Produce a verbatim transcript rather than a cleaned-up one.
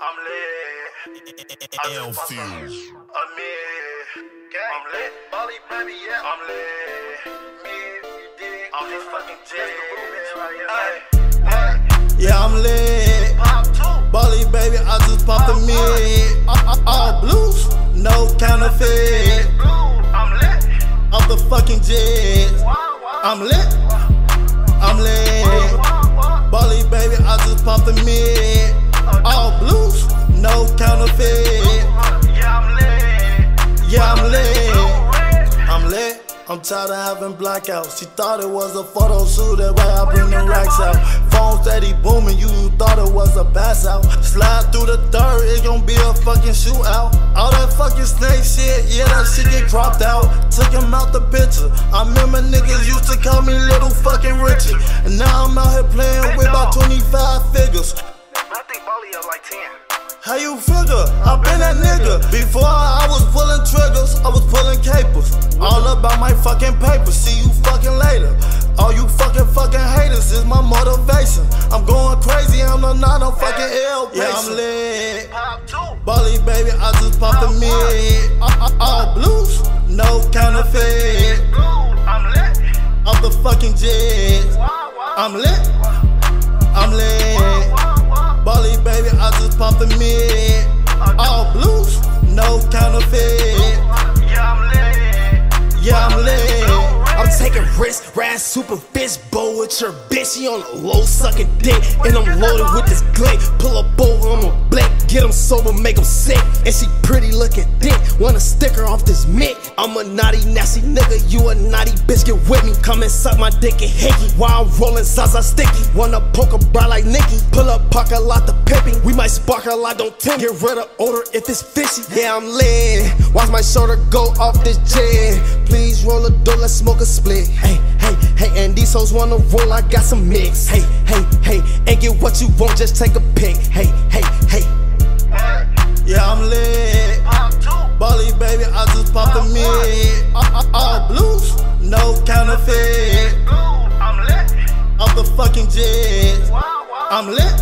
I'm lit. I just popped a mid. I'm lit. Bali, baby, yeah. I'm lit. Me, you dig. I'm just fucking jig. Yeah, I'm lit. Bali, baby, I just popped a mid. All blues, no counterfeit. I'm lit. Off the fucking jig. I'm lit. I'm lit. Bali, baby, I just popped a mid. All blues, no counterfeit. Yeah, I'm lit. Yeah, I'm lit. I'm lit. I'm tired of having blackouts. She thought it was a photo shoot, that's why I bring the racks out. Phone steady booming, you thought it was a pass out. Slide through the third, it gon' be a fucking shootout. All that fucking snake shit, yeah, that shit get dropped out. Took him out the picture. I remember niggas used to call me Little Fucking Richard, and now I'm out here playing with about twenty-five figures. How you figure? I been that nigga. Before I was pulling triggers, I was pulling capers. All about my fucking paper. See you fucking later. All you fucking fucking haters is my motivation. I'm going crazy. I'm not on fucking ill. Yeah, I'm lit. Bali, baby, I just popped a mid. All blues, no counterfeit. I'm lit. Off the fucking jets. I'm lit. I'm lit. Bali, baby, I just popped a mid. All blues, no counterfeit. Yeah, I'm lit. Yeah, I'm lit. I'm taking risks, ride super fish bowl with your bitch. She on a low sucking dick, and I'm loaded with this glick. Pull up over, I'm a blick. Get him sober, make him sick. And she pretty looking thick. Wanna stick her off this mic. I'm a naughty, nasty nigga. You a naughty bitch, get with me. Come and suck my dick and hickey. While I'm rolling, Zaza sticky. Wanna poke a bra like Nikki. Pull up, park a lot to pimping. We might spark a lot, don't tempt. Get rid of odor if it's fishy. Yeah, I'm lit. Watch my shoulder go off this jet. Please roll a door, let's smoke a split. Hey, hey, hey, and these hoes wanna roll, I got some mix. Hey, hey, hey, and get what you want, just take a pic. Hey, hey, hey. Yeah, I'm lit. Bali, baby, I just popped a mid. All blues, no counterfeit. I'm lit. Off the fucking jets. I'm lit.